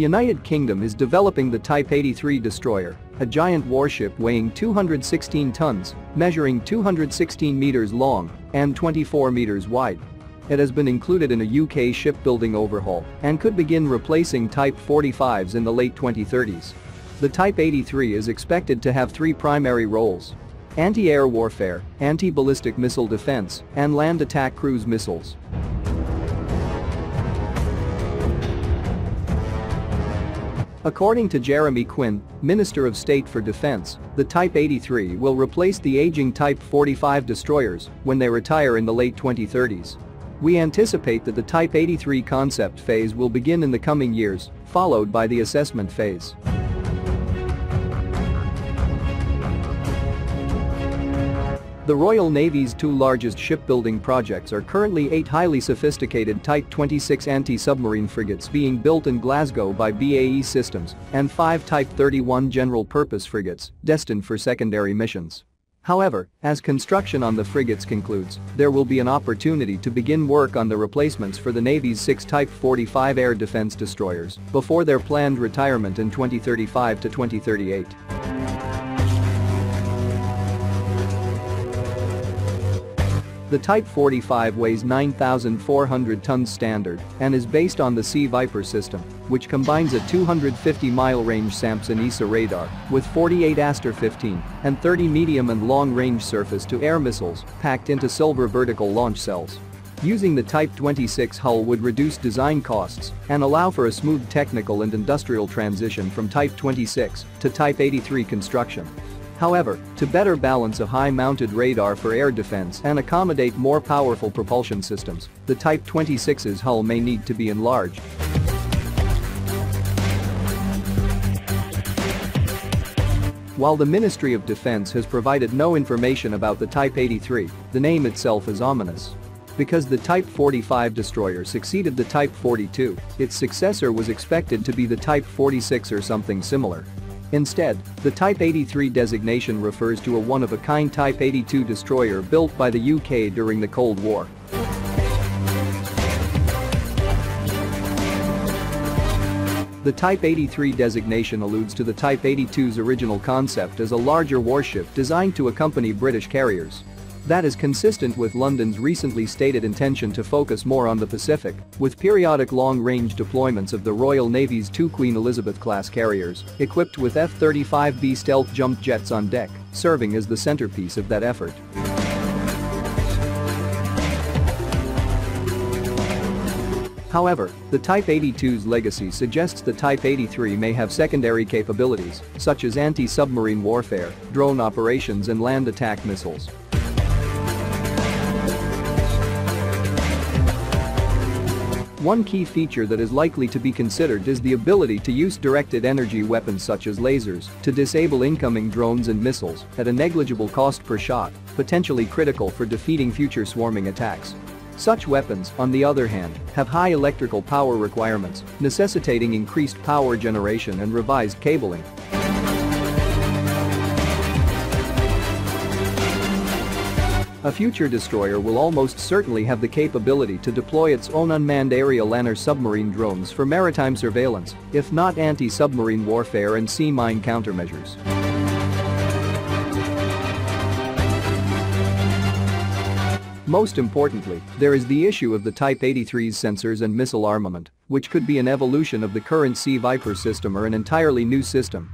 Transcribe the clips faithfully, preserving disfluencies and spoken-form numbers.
United Kingdom is developing the Type eighty-three destroyer, a giant warship weighing two hundred sixteen tons, measuring two hundred sixteen meters long and twenty-four meters wide. It has been included in a U K shipbuilding overhaul and could begin replacing Type forty-fives in the late twenty thirties. The Type eighty-three is expected to have three primary roles: anti-air warfare, anti-ballistic missile defense, and land attack cruise missiles. According to Jeremy Quinn, Minister of State for Defense, the Type eighty-three will replace the aging Type forty-five destroyers when they retire in the late twenty thirties. "We anticipate that the Type eighty-three concept phase will begin in the coming years, followed by the assessment phase." The Royal Navy's two largest shipbuilding projects are currently eight highly sophisticated Type twenty-six anti-submarine frigates being built in Glasgow by B A E Systems and five Type thirty-one general-purpose frigates destined for secondary missions. However, as construction on the frigates concludes, there will be an opportunity to begin work on the replacements for the Navy's six Type forty-five air defense destroyers before their planned retirement in twenty thirty-five to twenty thirty-eight. The Type forty-five weighs nine thousand four hundred tons standard and is based on the Sea Viper system, which combines a two hundred fifty mile range Samson E S A radar with forty-eight Aster fifteen and thirty medium and long-range surface-to-air missiles packed into silver vertical launch cells. Using the Type twenty-six hull would reduce design costs and allow for a smooth technical and industrial transition from Type twenty-six to Type eighty-three construction. However, to better balance a high-mounted radar for air defense and accommodate more powerful propulsion systems, the Type twenty-six's hull may need to be enlarged. While the Ministry of Defense has provided no information about the Type eighty-three, the name itself is ominous. Because the Type forty-five destroyer succeeded the Type forty-two, its successor was expected to be the Type forty-six or something similar. Instead, the Type eighty-three designation refers to a one-of-a-kind Type eighty-two destroyer built by the U K during the Cold War. The Type eighty-three designation alludes to the Type eighty-two's original concept as a larger warship designed to accompany British carriers. That is consistent with London's recently stated intention to focus more on the Pacific, with periodic long-range deployments of the Royal Navy's two Queen Elizabeth-class carriers, equipped with F thirty-five B stealth jump jets on deck, serving as the centerpiece of that effort. However, the Type eighty-two's legacy suggests the Type eighty-three may have secondary capabilities, such as anti-submarine warfare, drone operations and land attack missiles. One key feature that is likely to be considered is the ability to use directed energy weapons such as lasers to disable incoming drones and missiles at a negligible cost per shot, potentially critical for defeating future swarming attacks. Such weapons, on the other hand, have high electrical power requirements, necessitating increased power generation and revised cabling. A future destroyer will almost certainly have the capability to deploy its own unmanned aerial and/or submarine drones for maritime surveillance, if not anti-submarine warfare and sea mine countermeasures. Most importantly, there is the issue of the Type eighty-three's sensors and missile armament, which could be an evolution of the current Sea Viper system or an entirely new system.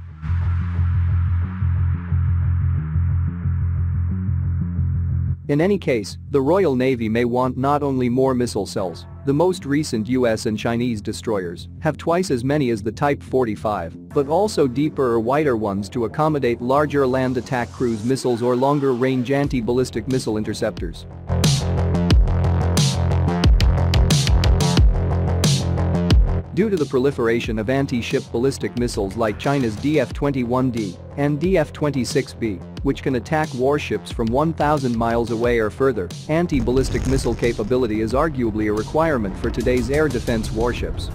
In any case, the Royal Navy may want not only more missile cells. The most recent U S and Chinese destroyers have twice as many as the Type forty-five, but also deeper or wider ones to accommodate larger land attack cruise missiles or longer-range anti-ballistic missile interceptors. Due to the proliferation of anti-ship ballistic missiles like China's D F twenty-one D and D F twenty-six B, which can attack warships from one thousand miles away or further, anti-ballistic missile capability is arguably a requirement for today's air defense warships.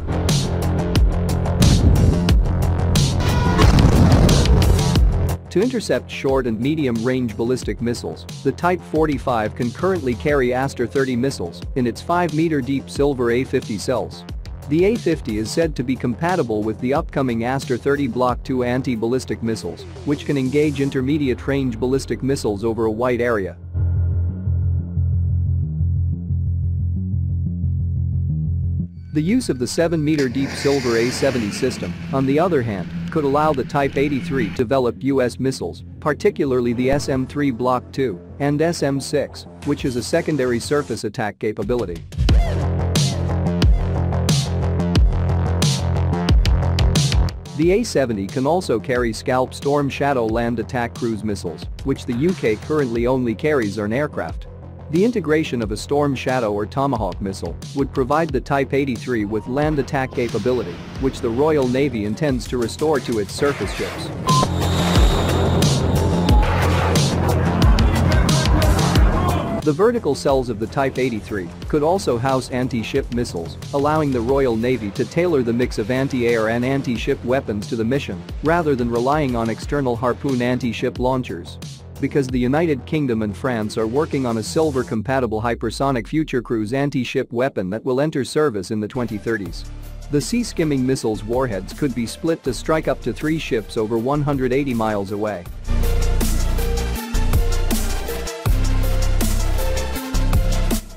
To intercept short and medium-range ballistic missiles, the Type forty-five can currently carry Aster thirty missiles in its five meter deep silver A fifty cells. The A fifty is said to be compatible with the upcoming Aster thirty Block two anti-ballistic missiles, which can engage intermediate-range ballistic missiles over a wide area. The use of the seven meter deep silver A seventy system, on the other hand, could allow the Type eighty-three to develop U S missiles, particularly the S M three Block two and S M six, which is a secondary surface attack capability. The A seventy can also carry Scalp Storm Shadow land attack cruise missiles, which the U K currently only carries on aircraft. The integration of a Storm Shadow or Tomahawk missile would provide the Type eighty-three with land attack capability, which the Royal Navy intends to restore to its surface ships. The vertical cells of the Type eighty-three could also house anti-ship missiles, allowing the Royal Navy to tailor the mix of anti-air and anti-ship weapons to the mission, rather than relying on external Harpoon anti-ship launchers. Because the United Kingdom and France are working on a silver-compatible hypersonic future cruise anti-ship weapon that will enter service in the twenty thirties. The sea-skimming missile's warheads could be split to strike up to three ships over one hundred eighty miles away.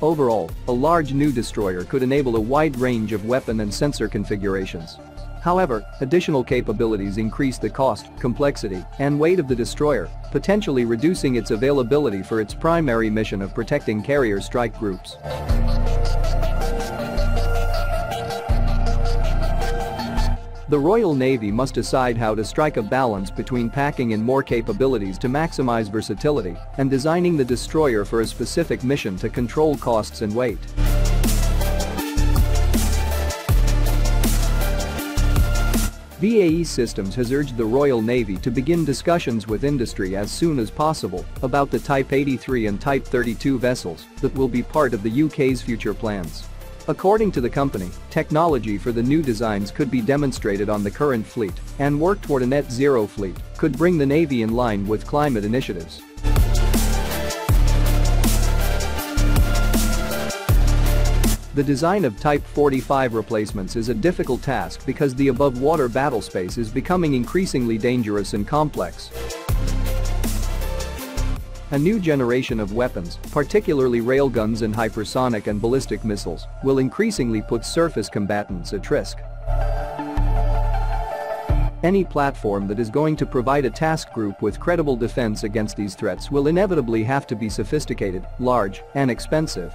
Overall, a large new destroyer could enable a wide range of weapon and sensor configurations. However, additional capabilities increase the cost, complexity, and weight of the destroyer, potentially reducing its availability for its primary mission of protecting carrier strike groups. The Royal Navy must decide how to strike a balance between packing in more capabilities to maximize versatility and designing the destroyer for a specific mission to control costs and weight. B A E Systems has urged the Royal Navy to begin discussions with industry as soon as possible about the Type eighty-three and Type thirty-two vessels that will be part of the U K's future plans. According to the company, technology for the new designs could be demonstrated on the current fleet, and work toward a net-zero fleet could bring the Navy in line with climate initiatives. The design of Type forty-five replacements is a difficult task because the above-water battle space is becoming increasingly dangerous and complex. A new generation of weapons, particularly railguns and hypersonic and ballistic missiles, will increasingly put surface combatants at risk. Any platform that is going to provide a task group with credible defense against these threats will inevitably have to be sophisticated, large, and expensive.